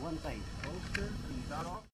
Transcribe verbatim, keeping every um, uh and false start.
one side.